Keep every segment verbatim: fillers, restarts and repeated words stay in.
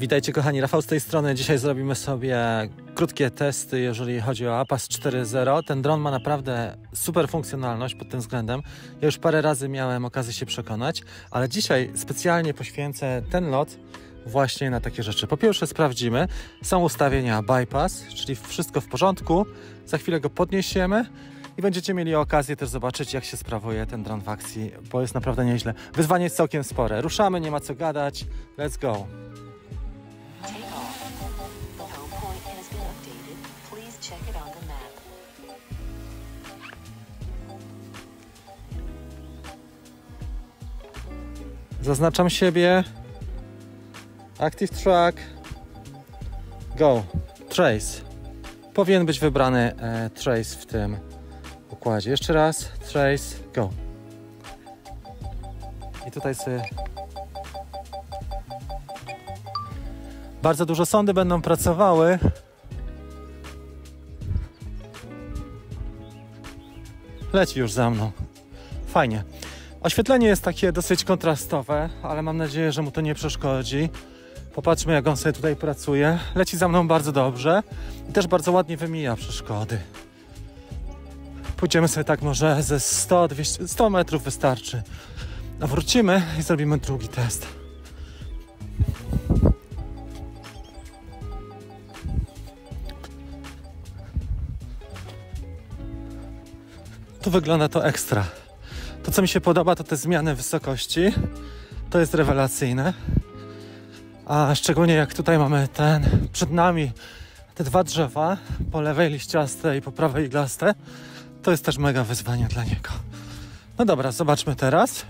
Witajcie kochani, Rafał z tej strony. Dzisiaj zrobimy sobie krótkie testy, jeżeli chodzi o APAS cztery zero. Ten dron ma naprawdę super funkcjonalność pod tym względem. Ja już parę razy miałem okazję się przekonać, ale dzisiaj specjalnie poświęcę ten lot właśnie na takie rzeczy. Po pierwsze sprawdzimy, są ustawienia bypass, czyli wszystko w porządku. Za chwilę go podniesiemy i będziecie mieli okazję też zobaczyć, jak się sprawuje ten dron w akcji, bo jest naprawdę nieźle. Wyzwanie jest całkiem spore. Ruszamy, nie ma co gadać. Let's go! Zaznaczam siebie. Active Track. Go. Trace. Powinien być wybrany e, Trace w tym układzie. Jeszcze raz. Trace. Go. I tutaj sobie... Bardzo dużo sondy będą pracowały. Leci już za mną. Fajnie. Oświetlenie jest takie dosyć kontrastowe, ale mam nadzieję, że mu to nie przeszkodzi. Popatrzmy, jak on sobie tutaj pracuje. Leci za mną bardzo dobrze i też bardzo ładnie wymija przeszkody. Pójdziemy sobie tak może ze sto dwieście, sto metrów wystarczy. A wrócimy i zrobimy drugi test. Tu wygląda to ekstra. To, co mi się podoba, to te zmiany wysokości. To jest rewelacyjne. A szczególnie jak tutaj mamy ten, przed nami te dwa drzewa, po lewej liściaste i po prawej iglaste, to jest też mega wyzwanie dla niego. No dobra, zobaczmy teraz.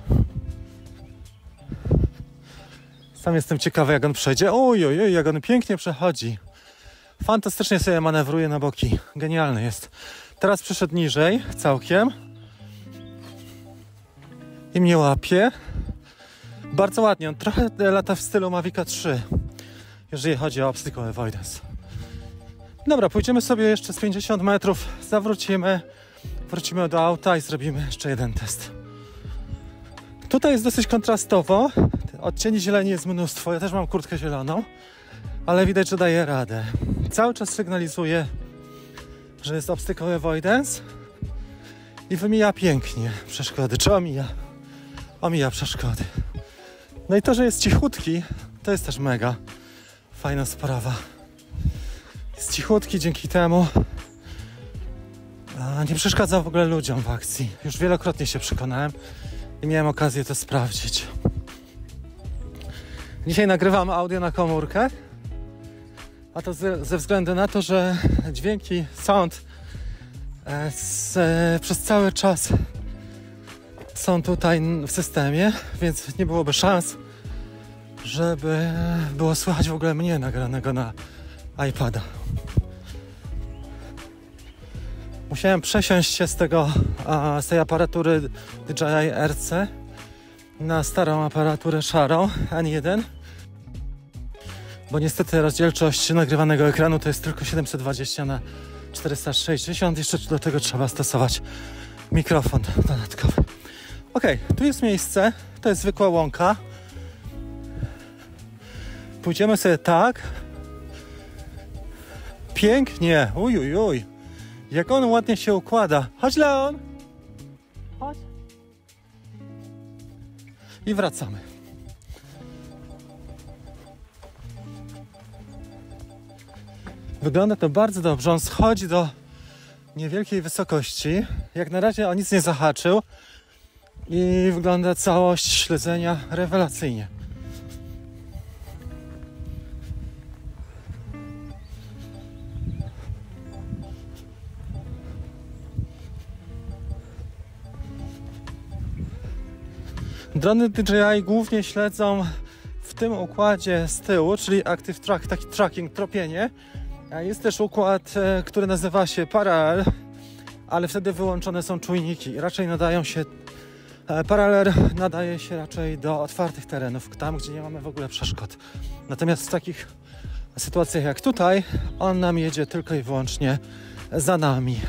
Sam jestem ciekawy, jak on przejdzie. Uj, uj, uj, jak on pięknie przechodzi. Fantastycznie sobie manewruje na boki. Genialny jest. Teraz przeszedł niżej całkiem. I mnie łapie. Bardzo ładnie. On trochę lata w stylu Mavica trzy, jeżeli chodzi o obstacle avoidance. Dobra, pójdziemy sobie jeszcze z pięćdziesięciu metrów, zawrócimy, wrócimy do auta i zrobimy jeszcze jeden test. Tutaj jest dosyć kontrastowo. Odcieni zieleni jest mnóstwo. Ja też mam kurtkę zieloną, ale widać, że daje radę. Cały czas sygnalizuje, że jest obstacle avoidance i wymija pięknie przeszkody. Czy omija? Omija przeszkody. No i to, że jest cichutki, to jest też mega fajna sprawa. Jest cichutki, dzięki temu a nie przeszkadza w ogóle ludziom w akcji. Już wielokrotnie się przekonałem i miałem okazję to sprawdzić. Dzisiaj nagrywam audio na komórkę, a to ze, ze względu na to, że dźwięki, sound e, z, e, przez cały czas są tutaj w systemie, więc nie byłoby szans, żeby było słychać w ogóle mnie nagranego na iPada. Musiałem przesiąść się z tego, z tej aparatury D J I R C na starą aparaturę szarą N jeden, bo niestety rozdzielczość nagrywanego ekranu to jest tylko siedemset dwadzieścia na czterysta sześćdziesiąt. Jeszcze do tego trzeba stosować mikrofon dodatkowy. Ok, tu jest miejsce, to jest zwykła łąka. Pójdziemy sobie tak. Pięknie, uj, uj, uj. Jak on ładnie się układa. Chodź, Leon. Chodź. I wracamy. Wygląda to bardzo dobrze, on schodzi do niewielkiej wysokości. Jak na razie on nic nie zahaczył. I wygląda całość śledzenia rewelacyjnie. Drony D J I głównie śledzą w tym układzie z tyłu, czyli Active Track, taki tracking, tropienie. Jest też układ, który nazywa się Parallel, ale wtedy wyłączone są czujniki. Raczej nadają się... Parallel nadaje się raczej do otwartych terenów, tam gdzie nie mamy w ogóle przeszkód. Natomiast w takich sytuacjach jak tutaj, on nam jedzie tylko i wyłącznie za nami.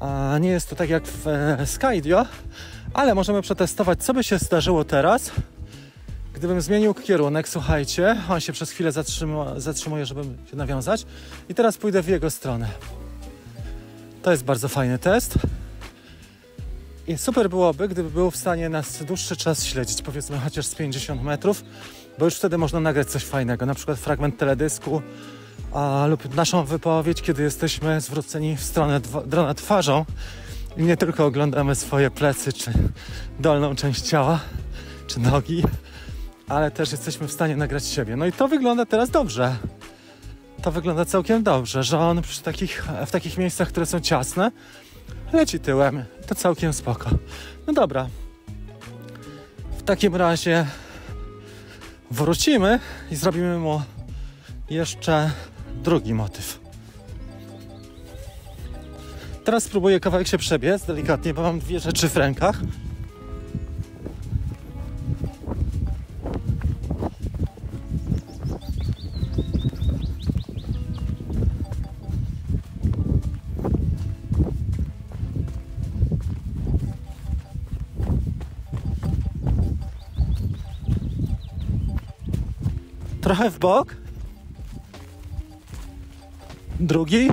A nie jest to tak jak w Skydio, ale możemy przetestować, co by się zdarzyło teraz, Gdybym zmienił kierunek, słuchajcie, on się przez chwilę zatrzyma, zatrzymuje, żeby się nawiązać. I teraz pójdę w jego stronę. To jest bardzo fajny test. I super byłoby, gdyby był w stanie nas dłuższy czas śledzić, powiedzmy chociaż z pięćdziesięciu metrów, bo już wtedy można nagrać coś fajnego, na przykład fragment teledysku a, lub naszą wypowiedź, kiedy jesteśmy zwróceni w stronę drona twarzą i nie tylko oglądamy swoje plecy, czy dolną część ciała, czy nogi, ale też jesteśmy w stanie nagrać siebie. No i to wygląda teraz dobrze. To wygląda całkiem dobrze, że on przy takich, w takich miejscach, które są ciasne, leci tyłem. To całkiem spoko. No dobra. W takim razie wrócimy i zrobimy mu jeszcze drugi motyw. Teraz spróbuję kawałek się przebiec delikatnie, bo mam dwie rzeczy w rękach. Trochę w bok. Drugi.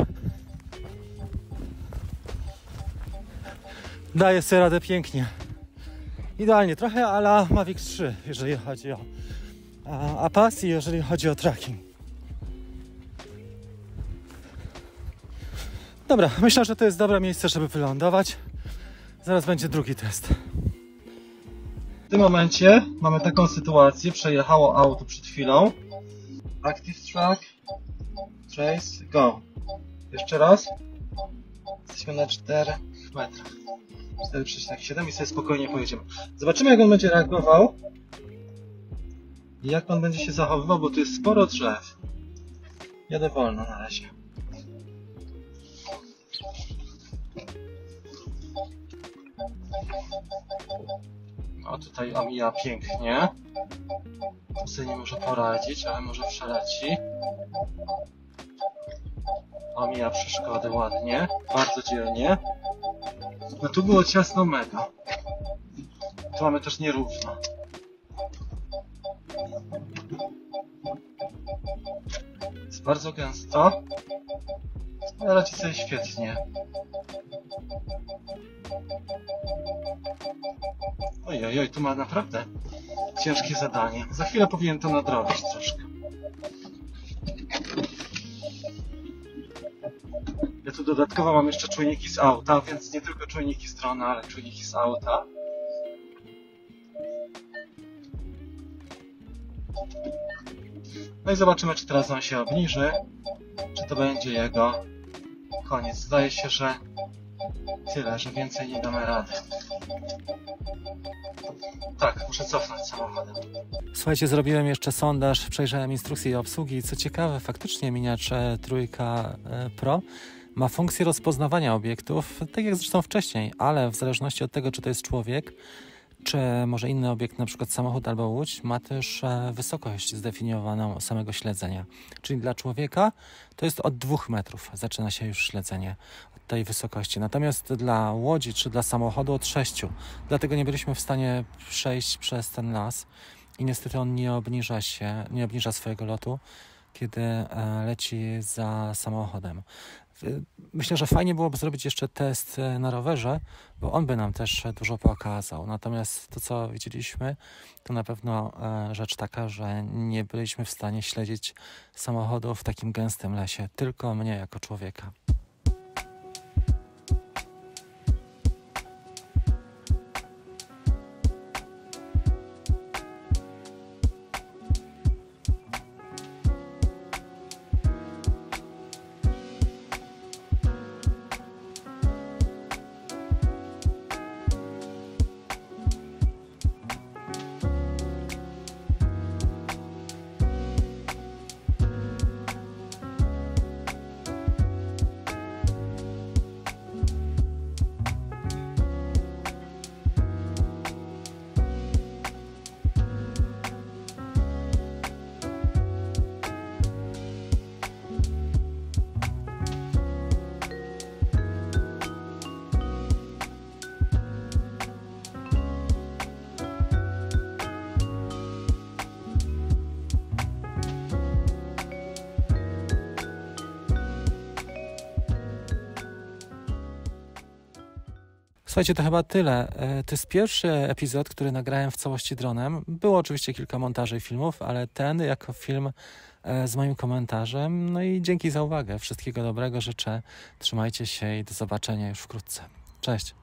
Daję sobie radę pięknie. Idealnie. Trochę a la Mavic trzy, jeżeli chodzi o A P A S i jeżeli chodzi o tracking. Dobra, myślę, że to jest dobre miejsce, żeby wylądować. Zaraz będzie drugi test. W tym momencie mamy taką sytuację, przejechało auto przed chwilą. Active Track, Trace, Go. Jeszcze raz. Jesteśmy na czterech metrach. cztery przecinek siedem i sobie spokojnie pojedziemy. Zobaczymy, jak on będzie reagował. I jak on będzie się zachowywał, bo tu jest sporo drzew. Jadę wolno na razie. O, tutaj omija pięknie. Tu sobie nie może poradzić, ale może przeleci. Omija przeszkody ładnie, bardzo dzielnie. No tu było ciasno mega. Tu mamy też nierówno. Jest bardzo gęsto. Ale radzi sobie świetnie. Ojoj, oj, tu ma naprawdę ciężkie zadanie. Za chwilę powinien to nadrobić troszkę. Ja tu dodatkowo mam jeszcze czujniki z auta, więc nie tylko czujniki z drona, ale czujniki z auta. No i zobaczymy, czy teraz on się obniży, czy to będzie jego koniec. Zdaje się, że tyle, że więcej nie damy rady. Tak, muszę cofnąć samochodem. Słuchajcie, zrobiłem jeszcze sondaż, przejrzałem instrukcje i obsługi i co ciekawe, faktycznie Mini trzy Pro ma funkcję rozpoznawania obiektów, tak jak zresztą wcześniej, ale w zależności od tego, czy to jest człowiek, czy może inny obiekt, na przykład samochód albo łódź, ma też wysokość zdefiniowaną samego śledzenia. Czyli dla człowieka to jest od dwóch metrów zaczyna się już śledzenie od tej wysokości. Natomiast dla łodzi czy dla samochodu od sześciu. Dlatego nie byliśmy w stanie przejść przez ten las i niestety on nie obniża się, nie obniża swojego lotu, kiedy leci za samochodem. Myślę, że fajnie byłoby zrobić jeszcze test na rowerze, bo on by nam też dużo pokazał. Natomiast to, co widzieliśmy, to na pewno rzecz taka, że nie byliśmy w stanie śledzić samochodu w takim gęstym lesie, tylko mnie jako człowieka. Słuchajcie, to chyba tyle. To jest pierwszy epizod, który nagrałem w całości dronem. Było oczywiście kilka montaży i filmów, ale ten jako film z moim komentarzem. No i dzięki za uwagę. Wszystkiego dobrego życzę. Trzymajcie się i do zobaczenia już wkrótce. Cześć!